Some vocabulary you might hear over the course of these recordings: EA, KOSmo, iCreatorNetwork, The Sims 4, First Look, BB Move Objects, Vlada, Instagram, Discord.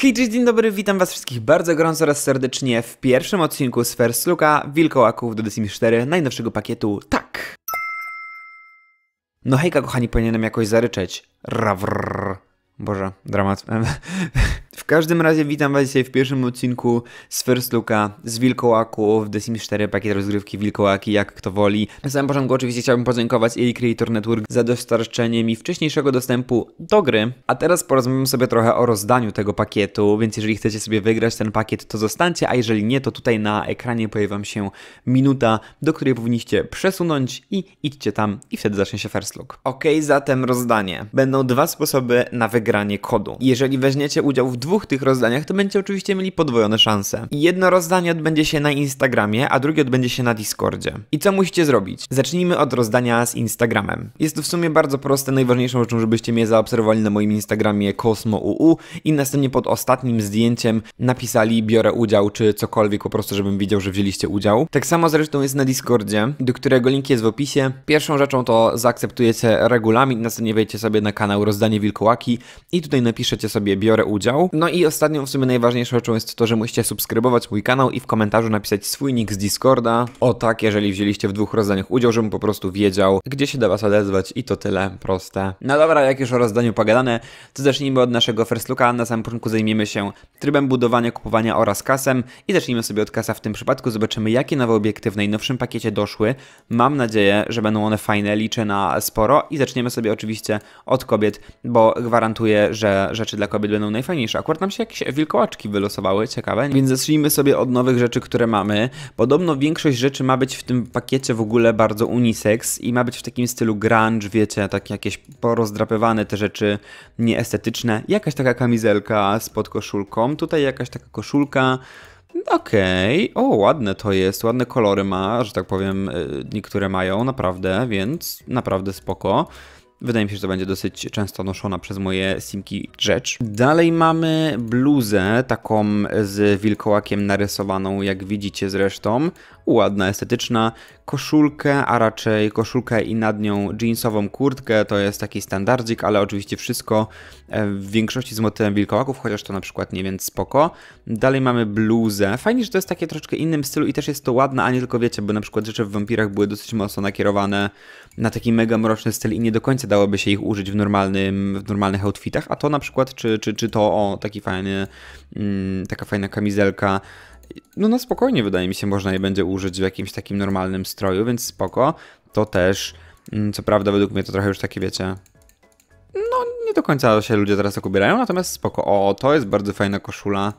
Hej, dzień dobry, witam was wszystkich bardzo gorąco oraz serdecznie w pierwszym odcinku z First Looka, wilkołaków do The Sims 4, najnowszego pakietu, tak! No hejka kochani, powinienem jakoś zaryczeć. Rawrrr. Boże, dramat. W każdym razie witam was dzisiaj w pierwszym odcinku z First Looka, z wilkołaków, The Sims 4, pakiet rozgrywki wilkołaki, jak kto woli. Na samym początku oczywiście chciałbym podziękować iCreatorNetwork za dostarczenie mi wcześniejszego dostępu do gry. A teraz porozmawiam sobie trochę o rozdaniu tego pakietu, więc jeżeli chcecie sobie wygrać ten pakiet, to zostańcie, a jeżeli nie, to tutaj na ekranie pojawi wam się minuta, do której powinniście przesunąć i idźcie tam i wtedy zacznie się First Look. Okej, zatem rozdanie. Będą dwa sposoby na wygranie kodu. Jeżeli weźmiecie udział w dwóch tych rozdaniach, to będziecie oczywiście mieli podwojone szanse. Jedno rozdanie odbędzie się na Instagramie, a drugie odbędzie się na Discordzie. I co musicie zrobić? Zacznijmy od rozdania z Instagramem. Jest to w sumie bardzo proste, najważniejszą rzeczą, żebyście mnie zaobserwowali na moim Instagramie KOSmo i następnie pod ostatnim zdjęciem napisali biorę udział, czy cokolwiek, po prostu żebym widział, że wzięliście udział. Tak samo zresztą jest na Discordzie, do którego link jest w opisie. Pierwszą rzeczą to zaakceptujecie regulamin, następnie wejdziecie sobie na kanał Rozdanie Wilkołaki i tutaj napiszecie sobie biorę udział. No i ostatnią w sumie najważniejszą rzeczą jest to, że musicie subskrybować mój kanał i w komentarzu napisać swój nick z Discorda. O tak, jeżeli wzięliście w dwóch rozdaniach udział, żebym po prostu wiedział, gdzie się do was odezwać i to tyle, proste. No dobra, jak już o rozdaniu pogadane, to zacznijmy od naszego First Looka. Na samym początku zajmiemy się trybem budowania, kupowania oraz kasem i zacznijmy sobie od kasa w tym przypadku. Zobaczymy, jakie nowe obiekty w najnowszym pakiecie doszły. Mam nadzieję, że będą one fajne, liczę na sporo i zaczniemy sobie oczywiście od kobiet, bo gwarantuję, że rzeczy dla kobiet będą najfajniejsze. Akurat nam się jakieś wilkołaczki wylosowały, ciekawe. Więc zacznijmy sobie od nowych rzeczy, które mamy. Podobno większość rzeczy ma być w tym pakiecie w ogóle bardzo unisex i ma być w takim stylu grunge, wiecie, takie jakieś porozdrapywane te rzeczy nieestetyczne. Jakaś taka kamizelka spod koszulką, tutaj jakaś taka koszulka. Okej, o ładne to jest, ładne kolory ma, że tak powiem, niektóre mają, naprawdę, więc naprawdę spoko. Wydaje mi się, że to będzie dosyć często noszona przez moje simki rzecz. Dalej mamy bluzę, taką z wilkołakiem narysowaną, jak widzicie zresztą. Ładna, estetyczna. Koszulkę, a raczej koszulkę i nad nią jeansową kurtkę. To jest taki standardzik, ale oczywiście wszystko w większości z motywem wilkołaków, chociaż to na przykład nie, więc spoko. Dalej mamy bluzę. Fajnie, że to jest takie troszeczkę innym stylu i też jest to ładne, a nie tylko wiecie, bo na przykład rzeczy w wampirach były dosyć mocno nakierowane na taki mega mroczny styl i nie do końca dałoby się ich użyć w normalnych outfitach, a to na przykład, czy to o, taki fajny, taka fajna kamizelka, no na spokojnie wydaje mi się, można je będzie użyć w jakimś takim normalnym stroju, więc spoko. To też, co prawda według mnie to trochę już takie, wiecie, no nie do końca się ludzie teraz tak ubierają, natomiast spoko. O, to jest bardzo fajna koszula.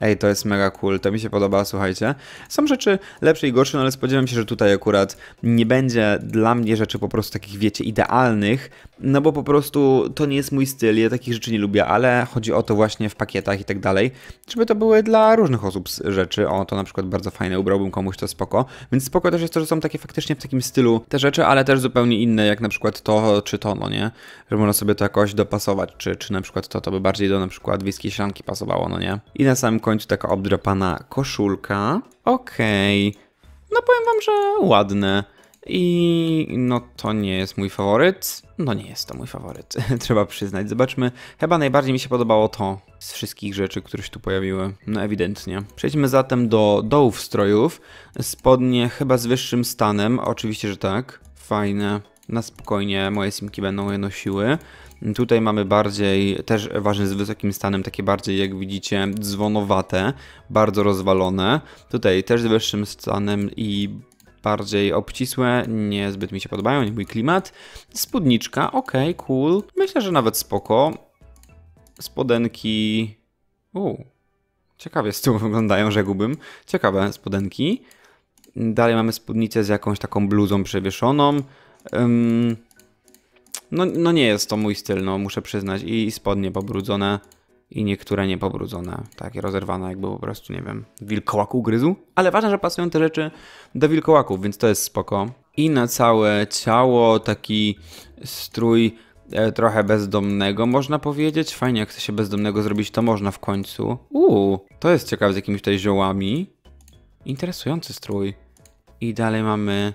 Ej, to jest mega cool, to mi się podoba, słuchajcie. Są rzeczy lepsze i gorsze, no ale spodziewam się, że tutaj akurat nie będzie dla mnie rzeczy po prostu takich, wiecie, idealnych, no bo po prostu to nie jest mój styl, ja takich rzeczy nie lubię, ale chodzi o to właśnie w pakietach i tak dalej, żeby to były dla różnych osób rzeczy. O, to na przykład bardzo fajne, ubrałbym komuś, to spoko. Więc spoko też jest to, że są takie faktycznie w takim stylu te rzeczy, ale też zupełnie inne, jak na przykład to czy to, no nie? Że można sobie to jakoś dopasować, czy na przykład to by bardziej do na przykład wiejskiej ślanki pasowało, no nie? I na samym końcu taka obdrapana koszulka. Okej. No powiem wam, że ładne. I no to nie jest mój faworyt. No nie jest to mój faworyt, trzeba przyznać. Zobaczmy, chyba najbardziej mi się podobało to z wszystkich rzeczy, które się tu pojawiły. No ewidentnie. Przejdźmy zatem do dołów strojów. Spodnie chyba z wyższym stanem, oczywiście, że tak. Fajne. Na spokojnie moje simki będą je nosiły. Tutaj mamy bardziej, też ważne z wysokim stanem, takie bardziej jak widzicie dzwonowate, bardzo rozwalone. Tutaj też z wyższym stanem i bardziej obcisłe, niezbyt mi się podobają, nie mój klimat. Spódniczka, okej, cool, myślę, że nawet spoko. Spodenki, ciekawie z tyłu wyglądają, rzekłbym, ciekawe spodenki. Dalej mamy spódnicę z jakąś taką bluzą przewieszoną. No nie jest to mój styl, no muszę przyznać. I spodnie pobrudzone i niektóre niepobrudzone, takie rozerwane jakby po prostu, nie wiem, wilkołak ugryzł. Ale ważne, że pasują te rzeczy do wilkołaków, więc to jest spoko. I na całe ciało taki strój trochę bezdomnego, można powiedzieć. Fajnie, jak chce się bezdomnego zrobić, to można w końcu. To jest ciekawe, z jakimiś tutaj ziołami. Interesujący strój. I dalej mamy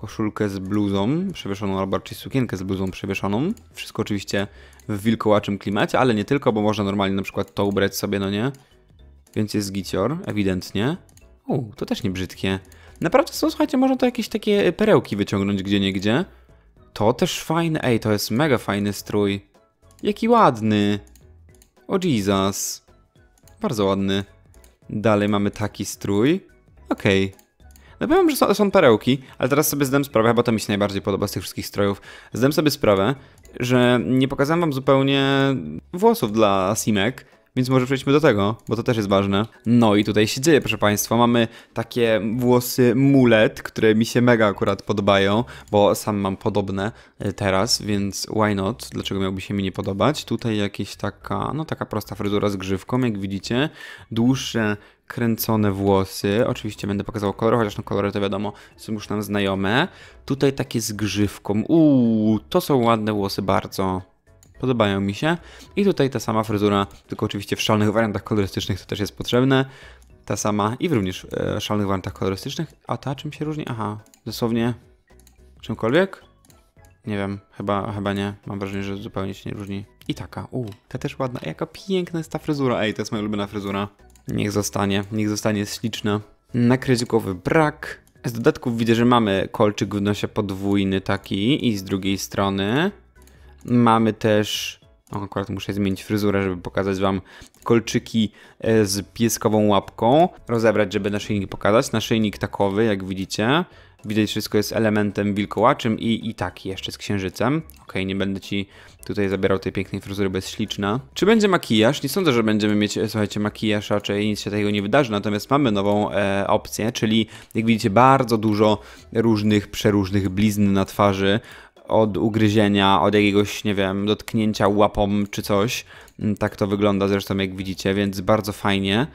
koszulkę z bluzą przewieszoną, albo raczej sukienkę z bluzą przewieszoną. Wszystko oczywiście w wilkołaczym klimacie, ale nie tylko, bo można normalnie na przykład to ubrać sobie, no nie? Więc jest gicior, ewidentnie. To też nie brzydkie. Naprawdę są, słuchajcie, można to jakieś takie perełki wyciągnąć gdzieniegdzie. To też fajne, ej, to jest mega fajny strój. Jaki ładny. O Jesus. Bardzo ładny. Dalej mamy taki strój. Okej. No powiem, że są perełki, ale teraz sobie zdam sprawę, bo to mi się najbardziej podoba z tych wszystkich strojów. Zdam sobie sprawę, że nie pokazałem wam zupełnie włosów dla Simek, więc może przejdźmy do tego, bo to też jest ważne. No i tutaj się dzieje, proszę państwa, mamy takie włosy mulet, które mi się mega akurat podobają, bo sam mam podobne teraz, więc why not? Dlaczego miałby się mi nie podobać? Tutaj jakaś taka, no taka prosta fryzura z grzywką, jak widzicie. Dłuższe, kręcone włosy. Oczywiście będę pokazał kolory, chociaż no kolory to wiadomo, są już nam znajome. Tutaj takie z grzywką. To są ładne włosy bardzo. Podobają mi się. I tutaj ta sama fryzura, tylko oczywiście w szalonych wariantach kolorystycznych, to też jest potrzebne. Ta sama i również w szalonych wariantach kolorystycznych. A ta czym się różni? Aha, dosłownie czymkolwiek? Nie wiem, chyba nie. Mam wrażenie, że zupełnie się nie różni. I taka, ta też ładna. Jaka piękna jest ta fryzura. Ej, to jest moja ulubiona fryzura. Niech zostanie, jest śliczna. Nakryć głowy brak. Z dodatków widzę, że mamy kolczyk w nosie podwójny taki i z drugiej strony... Mamy też, akurat muszę zmienić fryzurę, żeby pokazać wam kolczyki z pieskową łapką. Rozebrać, żeby naszyjnik pokazać. Naszyjnik takowy, jak widzicie. Widać, wszystko jest elementem wilkołaczym i taki jeszcze z księżycem. Okej, nie będę ci tutaj zabierał tej pięknej fryzury, bo jest śliczna. Czy będzie makijaż? Nie sądzę, że będziemy mieć, słuchajcie, makijaż, raczej nic się takiego nie wydarzy. Natomiast mamy nową opcję, czyli jak widzicie bardzo dużo różnych, przeróżnych blizn na twarzy. Od ugryzienia, od jakiegoś, nie wiem, dotknięcia łapą czy coś. Tak to wygląda zresztą, jak widzicie, więc bardzo fajnie.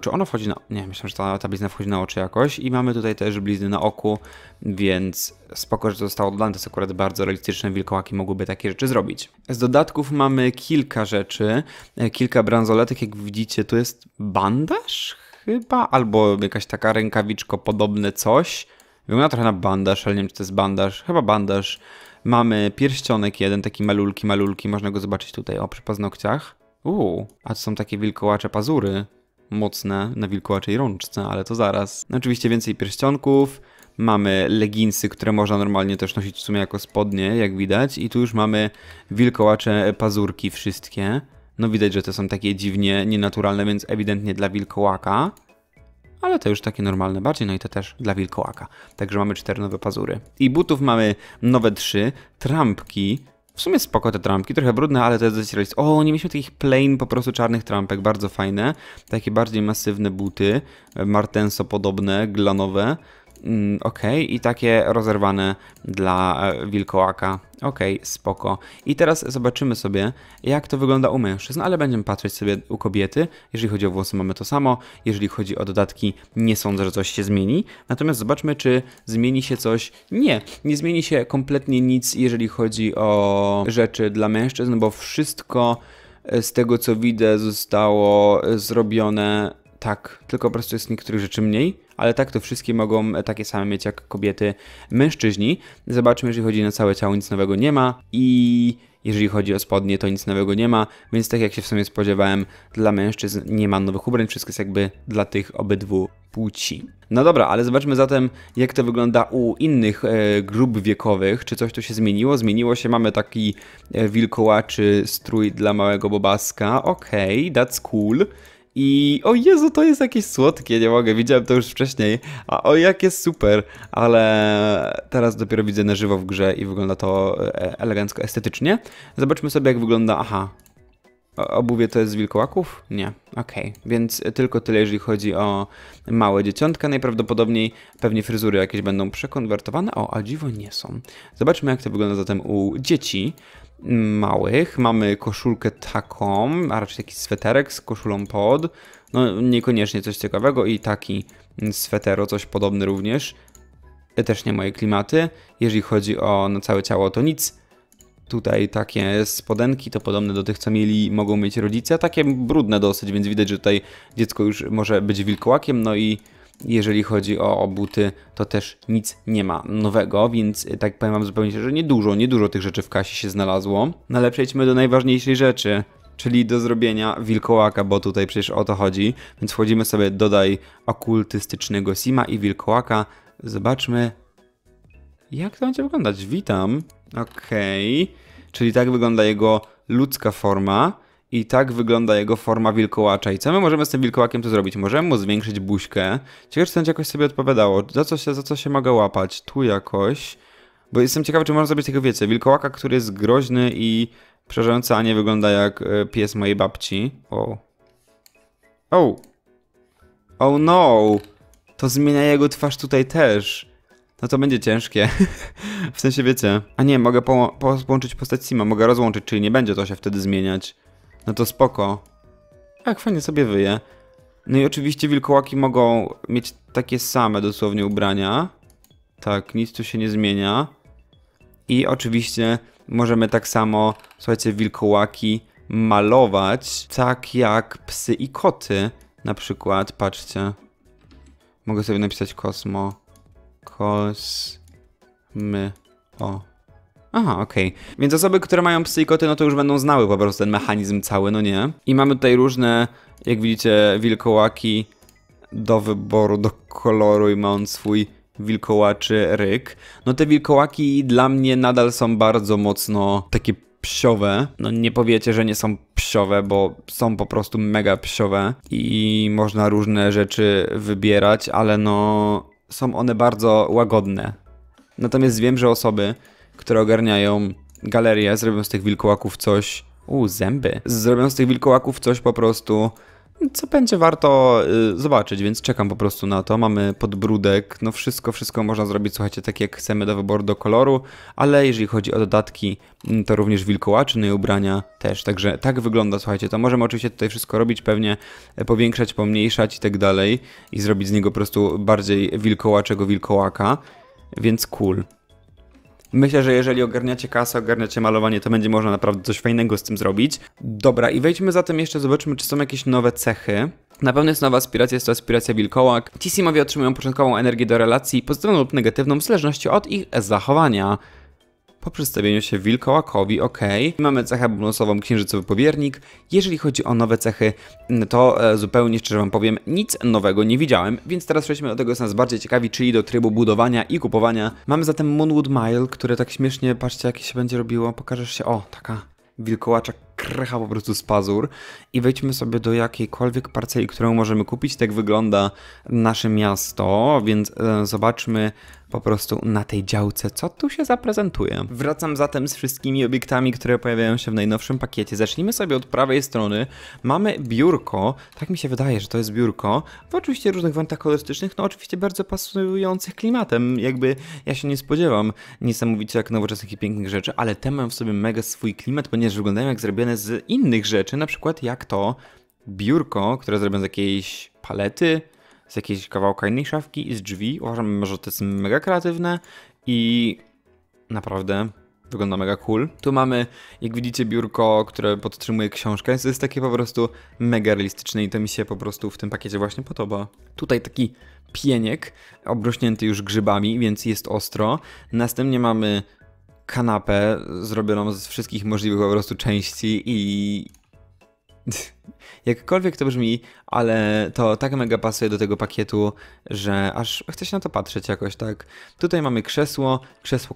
Czy ona wchodzi na... Nie, myślę, że ta blizna wchodzi na oczy jakoś. I mamy tutaj też blizny na oku, więc spoko, że to zostało dodane. To jest akurat bardzo realistyczne, wilkołaki mogłyby takie rzeczy zrobić. Z dodatków mamy kilka rzeczy, kilka bransoletek, jak widzicie. Tu jest bandaż chyba, albo jakaś taka rękawiczko, podobne coś. Wygląda trochę na bandaż, ale nie wiem, czy to jest bandaż. Chyba bandaż. Mamy pierścionek jeden, taki malulki. Można go zobaczyć tutaj, przy paznokciach. A to są takie wilkołacze pazury. Mocne, na wilkołaczej rączce, ale to zaraz. No, oczywiście więcej pierścionków. Mamy leginsy, które można normalnie też nosić w sumie jako spodnie, jak widać. I tu już mamy wilkołacze pazurki wszystkie. No widać, że te są takie dziwnie nienaturalne, więc ewidentnie dla wilkołaka. Ale to już takie normalne bardziej, no i to też dla wilkołaka. Także mamy 4 nowe pazury. I butów mamy nowe 3, trampki. W sumie spoko te trampki, trochę brudne, ale to jest dość realistyczne. Nie mieliśmy takich plain, po prostu czarnych trampek, bardzo fajne. Takie bardziej masywne buty, martenso podobne, glanowe. I takie rozerwane dla wilkołaka. Spoko. I teraz zobaczymy sobie, jak to wygląda u mężczyzn, ale będziemy patrzeć sobie u kobiety. Jeżeli chodzi o włosy, mamy to samo. Jeżeli chodzi o dodatki, nie sądzę, że coś się zmieni. Natomiast zobaczmy, czy zmieni się coś. Nie zmieni się kompletnie nic, jeżeli chodzi o rzeczy dla mężczyzn, bo wszystko z tego, co widzę, zostało zrobione... Tak, tylko po prostu jest niektórych rzeczy mniej, ale tak to wszystkie mogą takie same mieć jak kobiety, mężczyźni. Zobaczmy, jeżeli chodzi na całe ciało, nic nowego nie ma i jeżeli chodzi o spodnie, to nic nowego nie ma, więc tak jak się w sumie spodziewałem, dla mężczyzn nie ma nowych ubrań, wszystko jest jakby dla tych obydwu płci. No dobra, ale zobaczmy zatem, jak to wygląda u innych grup wiekowych. Czy coś tu się zmieniło? Zmieniło się, mamy taki wilkołaczy strój dla małego bobaska. That's cool. I o Jezu, to jest jakieś słodkie, nie mogę, widziałem to już wcześniej, a o jakie super, ale teraz dopiero widzę na żywo w grze i wygląda to elegancko, estetycznie. Zobaczmy sobie, jak wygląda, obuwie to jest z wilkołaków? Nie, więc tylko tyle, jeżeli chodzi o małe dzieciątka, najprawdopodobniej pewnie fryzury jakieś będą przekonwertowane, a dziwo nie są. Zobaczmy, jak to wygląda zatem u dzieci. Małych. Mamy koszulkę taką, a raczej taki sweterek z koszulą pod. No niekoniecznie coś ciekawego i taki swetero, coś podobny również. Też nie moje klimaty. Jeżeli chodzi o całe ciało, to nic. Tutaj takie spodenki, to podobne do tych, co mogą mieć rodzice. Takie brudne dosyć, więc widać, że tutaj dziecko już może być wilkołakiem. No i Jeżeli chodzi o buty, to też nic nie ma nowego, więc tak powiem wam zupełnie szczerze, że niedużo tych rzeczy w kasie się znalazło. No ale przejdźmy do najważniejszej rzeczy, czyli do zrobienia wilkołaka, bo tutaj przecież o to chodzi. Więc wchodzimy sobie, dodaj okultystycznego sima i wilkołaka. Zobaczmy, jak to będzie wyglądać. Witam. Okej. Czyli tak wygląda jego ludzka forma. I tak wygląda jego forma wilkołacza. I co my możemy z tym wilkołakiem to zrobić? Możemy mu zwiększyć buźkę. Ciekawe, czy to jakoś sobie odpowiadało. Za co się mogę łapać? Tu jakoś. Bo jestem ciekawy, czy można zrobić tego, wiecie, wilkołaka, który jest groźny i przerażający, a nie wygląda jak pies mojej babci. O. O. O no. To zmienia jego twarz tutaj też. No to będzie ciężkie. W sensie, wiecie. A nie, mogę połączyć postać Sima. Mogę rozłączyć, czyli nie będzie to się wtedy zmieniać. No to spoko. Tak, fajnie sobie wyje. No i oczywiście wilkołaki mogą mieć takie same dosłownie ubrania. Tak, nic tu się nie zmienia. I oczywiście możemy tak samo, słuchajcie, wilkołaki malować. Tak jak psy i koty. Na przykład, patrzcie. Mogę sobie napisać KOSmo. KOSmy. O. Aha, okej. Więc osoby, które mają psy i koty, no to już będą znały po prostu ten mechanizm cały, no nie? I mamy tutaj różne, jak widzicie, wilkołaki do wyboru, do koloru i ma on swój wilkołaczy ryk. No te wilkołaki dla mnie nadal są bardzo mocno takie psiowe. No nie powiecie, że nie są psiowe, bo są po prostu mega psiowe. I można różne rzeczy wybierać, ale no są one bardzo łagodne. Natomiast wiem, że osoby, które ogarniają galerię, zrobią z tych wilkołaków coś... zęby. Zrobią z tych wilkołaków coś po prostu, co będzie warto zobaczyć, więc czekam po prostu na to. Mamy podbródek, no wszystko można zrobić, słuchajcie, tak jak chcemy do wyboru, do koloru, ale jeżeli chodzi o dodatki, to również wilkołaczy, no i ubrania też, także tak wygląda, słuchajcie, to możemy oczywiście tutaj wszystko robić, pewnie powiększać, pomniejszać i tak dalej i zrobić z niego po prostu bardziej wilkołaczego wilkołaka, więc cool. Myślę, że jeżeli ogarniacie kasę, ogarniacie malowanie, to będzie można naprawdę coś fajnego z tym zrobić. Dobra, i wejdźmy zatem jeszcze, zobaczmy, czy są jakieś nowe cechy. Na pewno jest nowa aspiracja, jest to aspiracja wilkołak. Ci simowie otrzymują początkową energię do relacji, pozytywną lub negatywną, w zależności od ich zachowania. Po przedstawieniu się wilkołakowi, ok. Mamy cechę bonusową księżycowy powiernik. Jeżeli chodzi o nowe cechy, to zupełnie szczerze wam powiem, nic nowego nie widziałem, więc teraz przejdźmy do tego, co nas bardziej ciekawi, czyli do trybu budowania i kupowania. Mamy zatem Moonwood Mill, które tak śmiesznie, patrzcie, jakie się będzie robiło, pokażesz się, o, taka wilkołacza krecha po prostu z pazur. I wejdźmy sobie do jakiejkolwiek parceli, którą możemy kupić. Tak wygląda nasze miasto, więc zobaczmy po prostu na tej działce, co tu się zaprezentuje. Wracam zatem z wszystkimi obiektami, które pojawiają się w najnowszym pakiecie. Zacznijmy sobie od prawej strony. Mamy biurko, tak mi się wydaje, że to jest biurko, w oczywiście różnych wątach kolorystycznych, no oczywiście bardzo pasujących klimatem, jakby ja się nie spodziewam niesamowicie jak nowoczesnych i pięknych rzeczy, ale te mają w sobie mega swój klimat, ponieważ wyglądają jak zrobione z innych rzeczy, na przykład jak to biurko, które zrobią z jakiejś palety, z jakiejś kawałka innej szafki i z drzwi. Uważam, że to jest mega kreatywne i naprawdę wygląda mega cool. Tu mamy, jak widzicie, biurko, które podtrzymuje książkę. To jest takie po prostu mega realistyczne i to mi się po prostu w tym pakiecie właśnie podoba. Tutaj taki pieniek obrośnięty już grzybami, więc jest ostro. Następnie mamy kanapę zrobioną z wszystkich możliwych po prostu części i... jakkolwiek to brzmi, ale to tak mega pasuje do tego pakietu, że aż chce się na to patrzeć jakoś, tak? Tutaj mamy krzesło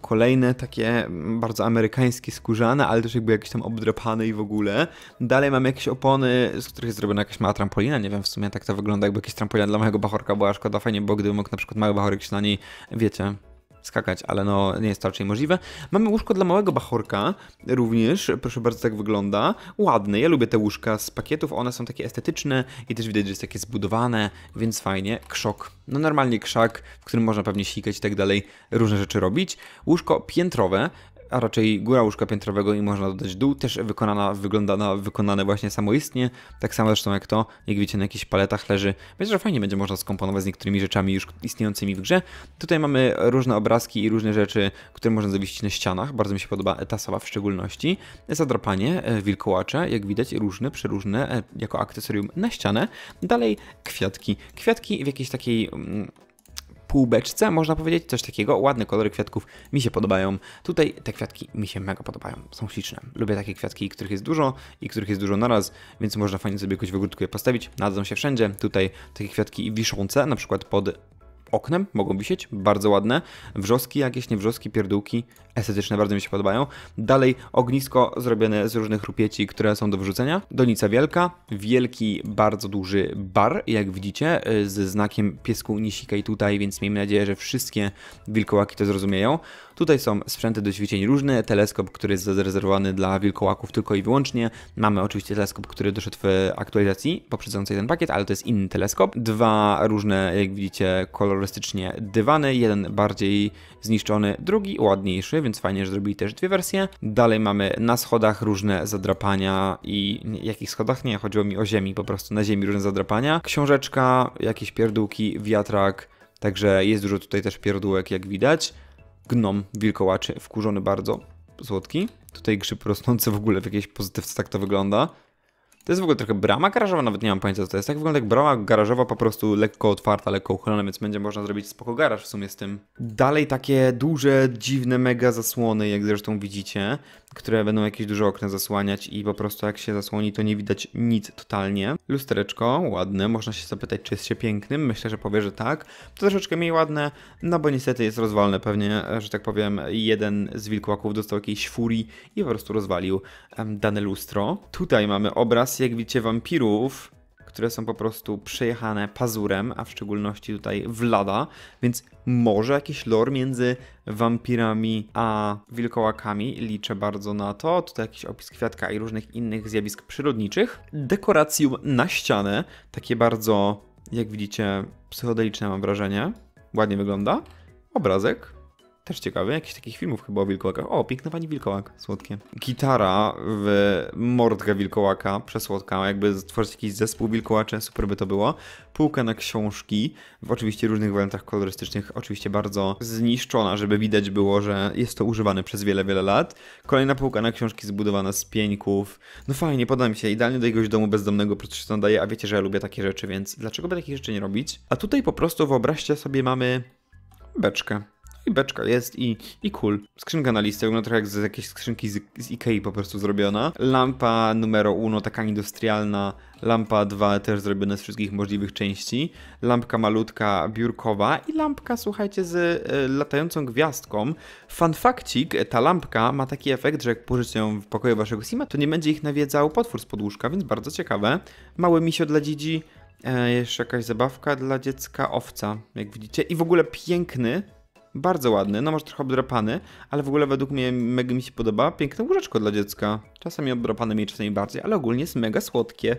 kolejne, takie bardzo amerykańskie, skórzane, ale też jakby jakieś tam obdrapane i w ogóle. Dalej mamy jakieś opony, z których jest zrobiona jakaś mała trampolina, nie wiem w sumie tak to wygląda, jakby jakaś trampolina dla mojego bachorka była, szkoda, fajnie, bo gdybym mógł na przykład mały bachorek się na niej, wiecie, skakać, ale no nie jest to raczej możliwe. Mamy łóżko dla małego bachorka również, proszę bardzo, tak wygląda. Ładne, ja lubię te łóżka z pakietów, one są takie estetyczne i też widać, że jest takie zbudowane, więc fajnie. Krzok, no normalnie krzak, w którym można pewnie sikać i tak dalej, różne rzeczy robić. Łóżko piętrowe, a raczej góra łóżka piętrowego i można dodać dół, też wykonane właśnie samoistnie, tak samo zresztą jak to, jak wiecie, na jakichś paletach leży, więc że fajnie będzie można skomponować z niektórymi rzeczami już istniejącymi w grze. Tutaj mamy różne obrazki i różne rzeczy, które można zawiesić na ścianach, bardzo mi się podoba ta sala w szczególności, zadrapanie, wilkołacze, jak widać różne, przeróżne, jako akcesorium na ścianę, dalej kwiatki, kwiatki w jakiejś takiej półbeczce, można powiedzieć, coś takiego. Ładne kolory kwiatków mi się podobają. Tutaj te kwiatki mi się mega podobają. Są śliczne. Lubię takie kwiatki, których jest dużo i których jest dużo naraz, więc można fajnie sobie jakoś w ogródku je postawić. Nadzą się wszędzie. Tutaj takie kwiatki wiszące, na przykład pod oknem mogą wisieć, bardzo ładne. Wrzoski jakieś, nie wrzoski, pierdółki estetyczne, bardzo mi się podobają. Dalej ognisko zrobione z różnych rupieci, które są do wyrzucenia. Donica wielka, wielki, bardzo duży bar, jak widzicie, ze znakiem piesku nie sikaj tutaj, więc miejmy nadzieję, że wszystkie wilkołaki to zrozumieją. Tutaj są sprzęty do ćwiczeń różne, teleskop, który jest zarezerwowany dla wilkołaków tylko i wyłącznie. Mamy oczywiście teleskop, który doszedł w aktualizacji poprzedzającej ten pakiet, ale to jest inny teleskop. Dwa różne, jak widzicie, kolorystycznie dywany, jeden bardziej zniszczony, drugi ładniejszy, więc fajnie, że zrobili też dwie wersje. Dalej mamy na schodach różne zadrapania i... jakich schodach? Nie, chodziło mi o ziemi, po prostu na ziemi różne zadrapania. Książeczka, jakieś pierdółki, wiatrak, także jest dużo tutaj też pierdółek, jak widać. Gnom wilkołaczy, wkurzony bardzo, słodki. Tutaj grzyb rosnący w ogóle w jakiejś pozytywce, tak to wygląda. To jest w ogóle trochę brama garażowa, nawet nie mam pojęcia co to jest. Tak wygląda jak brama garażowa, po prostu lekko otwarta, lekko uchylona, więc będzie można zrobić spoko garaż w sumie z tym. Dalej takie duże, dziwne, mega zasłony, jak zresztą widzicie, które będą jakieś duże okna zasłaniać i po prostu jak się zasłoni, to nie widać nic totalnie. Lustereczko, ładne, można się zapytać, czy jest się pięknym, myślę, że powie, że tak. To troszeczkę mniej ładne, no bo niestety jest rozwalne pewnie, że tak powiem, jeden z wilkołaków dostał jakiejś furii i po prostu rozwalił dane lustro. Tutaj mamy obraz, jak widzicie, wampirów, które są po prostu przejechane pazurem, a w szczególności tutaj Vlada, więc może jakiś lore między wampirami a wilkołakami, liczę bardzo na to. Tutaj jakiś opis kwiatka i różnych innych zjawisk przyrodniczych. Dekoracjum na ścianę, takie bardzo, jak widzicie, psychodeliczne mam wrażenie, ładnie wygląda. Obrazek. Też ciekawy, jakichś takich filmów chyba o wilkołakach. O, piękna pani wilkołak, słodkie. Gitara w mordkę wilkołaka, przesłodka, jakby stworzyć jakiś zespół wilkołaczy, super by to było. Półka na książki, w oczywiście różnych wariantach kolorystycznych, oczywiście bardzo zniszczona, żeby widać było, że jest to używane przez wiele, wiele lat. Kolejna półka na książki zbudowana z pieńków. No fajnie, podoba mi się, idealnie do jakiegoś domu bezdomnego po prostu się to nadaje, a wiecie, że ja lubię takie rzeczy, więc dlaczego by takich rzeczy nie robić? A tutaj po prostu wyobraźcie sobie, mamy beczkę. I beczka jest i cool. Skrzynka na listę, wygląda trochę jak z jakiejś skrzynki z Ikei po prostu zrobiona. Lampa numero 1, taka industrialna. Lampa 2 też zrobiona z wszystkich możliwych części. Lampka malutka, biurkowa i lampka, słuchajcie, z latającą gwiazdką. Fun fakcik, ta lampka ma taki efekt, że jak położycie ją w pokoju waszego sima, to nie będzie ich nawiedzał potwór z podłóżka, więc bardzo ciekawe. Mały misio dla dzidzi, jeszcze jakaś zabawka dla dziecka, owca, jak widzicie. I w ogóle piękny, bardzo ładny, no może trochę obdrapany, ale w ogóle według mnie mega mi się podoba. Piękne łóżeczko dla dziecka. Czasami obdrapane mniej, czasami bardziej, ale ogólnie jest mega słodkie.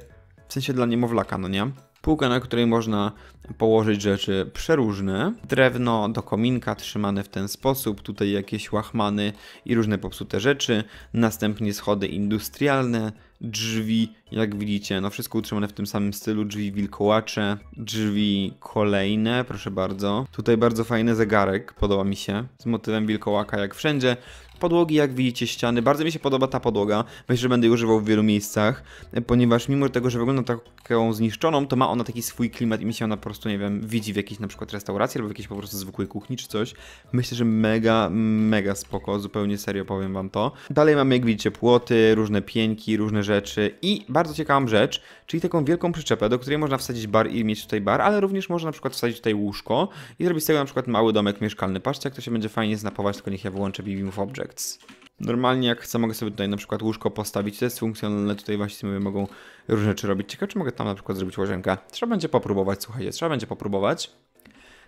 W sensie dla niemowlaka, no nie? Półka, na której można położyć rzeczy przeróżne. Drewno do kominka trzymane w ten sposób. Tutaj jakieś łachmany i różne popsute rzeczy. Następnie schody industrialne. Drzwi, jak widzicie, no wszystko utrzymane w tym samym stylu. Drzwi wilkołacze, drzwi kolejne, proszę bardzo. Tutaj bardzo fajny zegarek, podoba mi się. Z motywem wilkołaka, jak wszędzie. Podłogi, jak widzicie, ściany. Bardzo mi się podoba ta podłoga. Myślę, że będę jej używał w wielu miejscach, ponieważ mimo tego, że wygląda taką zniszczoną, to ma ona taki swój klimat i mi się ona po prostu, nie wiem, widzi w jakiejś na przykład restauracji albo w jakiejś po prostu zwykłej kuchni czy coś. Myślę, że mega, mega spoko. Zupełnie serio powiem wam to. Dalej mamy, jak widzicie, płoty, różne pieńki, różne rzeczy i bardzo ciekawą rzecz, czyli taką wielką przyczepę, do której można wsadzić bar i mieć tutaj bar, ale również można na przykład wsadzić tutaj łóżko i zrobić z tego na przykład mały domek mieszkalny. Patrzcie, jak to się będzie fajnie znapować, tylko niech ja wyłączę BB Move Objects. Normalnie jak chcę, mogę sobie tutaj na przykład łóżko postawić, to jest funkcjonalne, tutaj właśnie mogą różne rzeczy robić. Ciekawe, czy mogę tam na przykład zrobić łazienkę. Trzeba będzie popróbować, słuchajcie, trzeba będzie popróbować.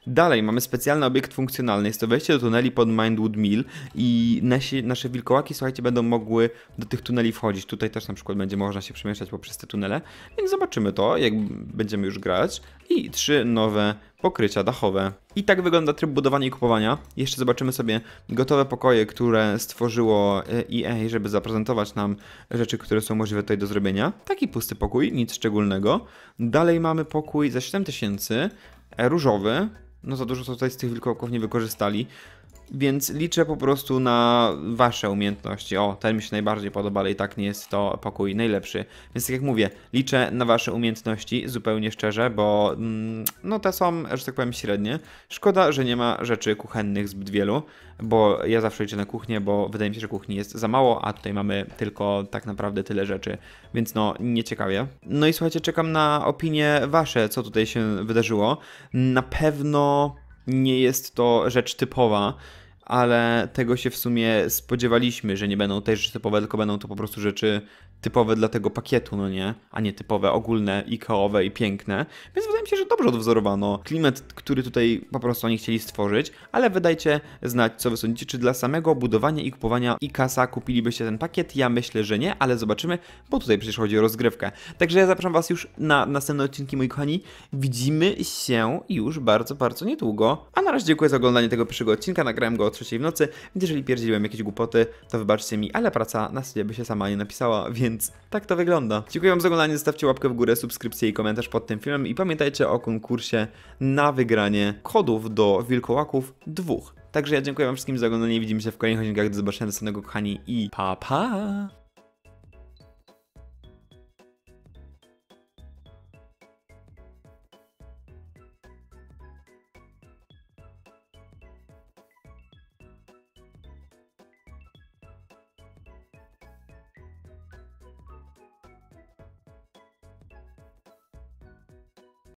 Dalej mamy specjalny obiekt funkcjonalny, jest to wejście do tuneli pod Moonwood Mill i nasze wilkołaki, słuchajcie, będą mogły do tych tuneli wchodzić. Tutaj też na przykład będzie można się przemieszczać poprzez te tunele, więc zobaczymy to, jak będziemy już grać. I 3 nowe pokrycia dachowe. I tak wygląda tryb budowania i kupowania. Jeszcze zobaczymy sobie gotowe pokoje, które stworzyło EA, żeby zaprezentować nam rzeczy, które są możliwe tutaj do zrobienia. Taki pusty pokój, nic szczególnego. Dalej mamy pokój za 7000, różowy. No za dużo tutaj z tych wilkołaków nie wykorzystali, więc liczę po prostu na wasze umiejętności. O, ten mi się najbardziej podoba, ale i tak nie jest to pokój najlepszy. Więc tak jak mówię, liczę na wasze umiejętności, zupełnie szczerze, bo no te są, że tak powiem, średnie. Szkoda, że nie ma rzeczy kuchennych zbyt wielu, bo ja zawsze liczę na kuchnię, bo wydaje mi się, że kuchni jest za mało, a tutaj mamy tylko tak naprawdę tyle rzeczy, więc no nieciekawie. No i słuchajcie, czekam na opinie wasze, co tutaj się wydarzyło. Na pewno nie jest to rzecz typowa, ale tego się w sumie spodziewaliśmy, że nie będą te rzeczy typowe, tylko będą to po prostu rzeczy typowe dla tego pakietu, no nie? A nie typowe, ogólne, ikeowe i piękne. Więc wydaje mi się, że dobrze odwzorowano klimat, który tutaj po prostu oni chcieli stworzyć, ale wydajcie znać, co wy sądzicie, czy dla samego budowania i kupowania Ikasa kupilibyście ten pakiet? Ja myślę, że nie, ale zobaczymy, bo tutaj przecież chodzi o rozgrywkę. Także ja zapraszam was już na następne odcinki, moi kochani. Widzimy się już bardzo, bardzo niedługo. A na razie dziękuję za oglądanie tego pierwszego odcinka, nagrałem go o 3 w nocy, więc jeżeli pierdziłem jakieś głupoty, to wybaczcie mi, ale praca na sobie by się sama nie napisała, więc tak to wygląda. Dziękuję wam za oglądanie, zostawcie łapkę w górę, subskrypcję i komentarz pod tym filmem i pamiętajcie o konkursie na wygranie kodów do wilkołaków 2. Także ja dziękuję wam wszystkim za oglądanie, widzimy się w kolejnych odcinkach, do zobaczenia, do następnego, kochani, i pa pa!